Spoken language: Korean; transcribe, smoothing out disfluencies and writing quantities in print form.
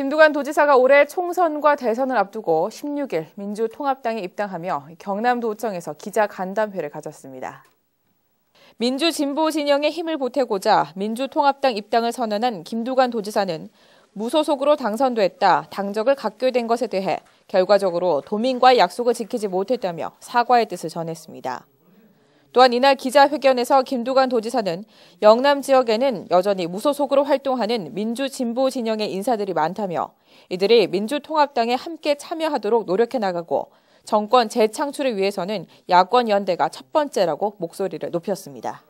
김두관 도지사가 올해 총선과 대선을 앞두고 16일 민주통합당에 입당하며 경남도청에서 기자간담회를 가졌습니다. 민주진보진영의 힘을 보태고자 민주통합당 입당을 선언한 김두관 도지사는 무소속으로 당선됐다, 당적을 갖게 된 것에 대해 결과적으로 도민과의 약속을 지키지 못했다며 사과의 뜻을 전했습니다. 또한 이날 기자회견에서 김두관 도지사는 영남 지역에는 여전히 무소속으로 활동하는 민주진보진영의 인사들이 많다며 이들이 민주통합당에 함께 참여하도록 노력해 나가고 정권 재창출을 위해서는 야권 연대가 첫 번째라고 목소리를 높였습니다.